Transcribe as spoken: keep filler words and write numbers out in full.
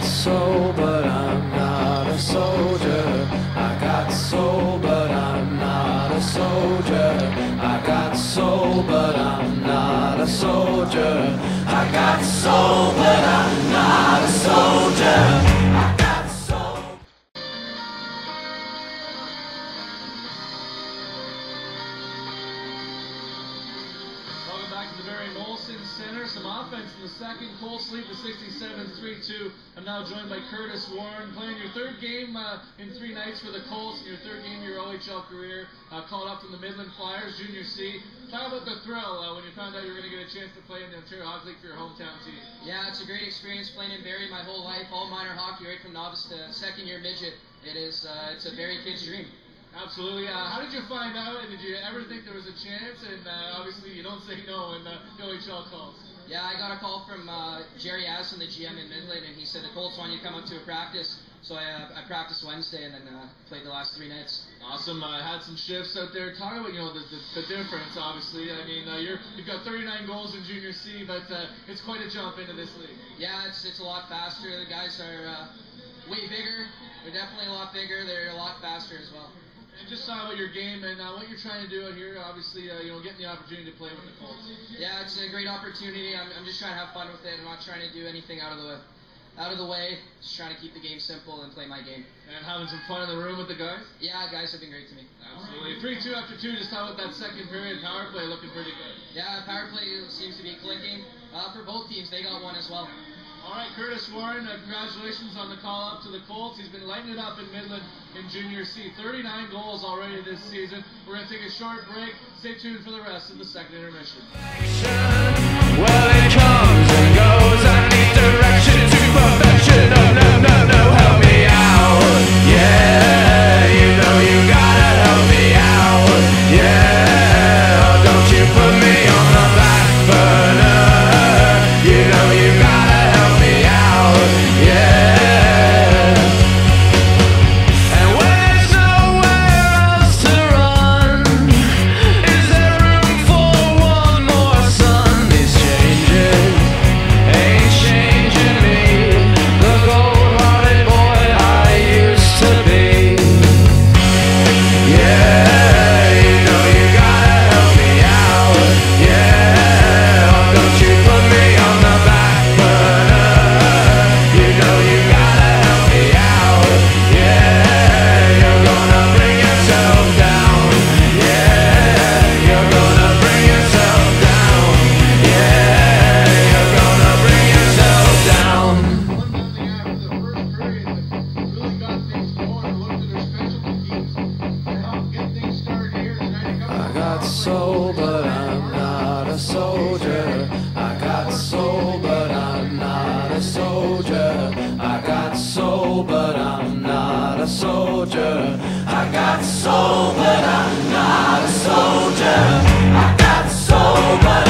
got soul, but I'm not a soldier. I got soul, but I'm not a soldier. I got soul, but I'm not a soldier. I got soul, but I'm not a soldier. I got soul. Welcome back to the Barrie Molson Center. Some offense in the second. Colts lead to sixty-seven three two. I'm now joined by Curtis Warren, playing your third game uh, in three nights for the Colts, your third game of your O H L career, uh, called up from the Midland Flyers, Junior C. Talk about the thrill uh, when you found out you were going to get a chance to play in the Ontario Hockey League for your hometown team. Yeah, it's a great experience playing in Barrie my whole life, all minor hockey, right from novice to second year midget. It is, uh, it's a Barrie kid's dream. Absolutely. Uh, how did you find out, and did you ever think there was a chance? And uh, obviously you don't say no when uh, the O H L calls. Yeah, I got a call from uh, Jerry Asin, the G M in Midland, and he said the Colts want you to come up to a practice. So I, uh, I practiced Wednesday and then uh, played the last three nights. Awesome. I uh, had some shifts out there. Talk about, you know, the, the, the difference, obviously. I mean, uh, you're, you've got thirty-nine goals in Junior C, but uh, it's quite a jump into this league. Yeah, it's, it's a lot faster. The guys are uh, way bigger. They're definitely a lot bigger. They're a lot faster as well. And just talk about your game and uh, what you're trying to do out here. Obviously, uh, you know, getting the opportunity to play with the Colts. Yeah, it's a great opportunity. I'm, I'm just trying to have fun with it. I'm not trying to do anything out of the out of the way. Just trying to keep the game simple and play my game. And having some fun in the room with the guys. Yeah, guys have been great to me. Absolutely. Three two after two. Just talk about that second period power play looking pretty good. Yeah, power play seems to be clicking uh, for both teams. They got one as well. All right, Curtis Warren, uh, congratulations on the call-up to the Colts. He's been lighting it up in Midland in Junior C. thirty-nine goals already this season. We're going to take a short break. Stay tuned for the rest of the second intermission. Well, it comes and goes. I need direction to perfection. No, no, no, no, help me out. Yeah, you know you got to help me out. Yeah, oh, don't you put me on the back burner. You know you soul, but I'm not a soldier. I got soul, but I'm not a soldier. I got soul, but I'm not a soldier. I got soul, but I'm not a soldier. I got soul, but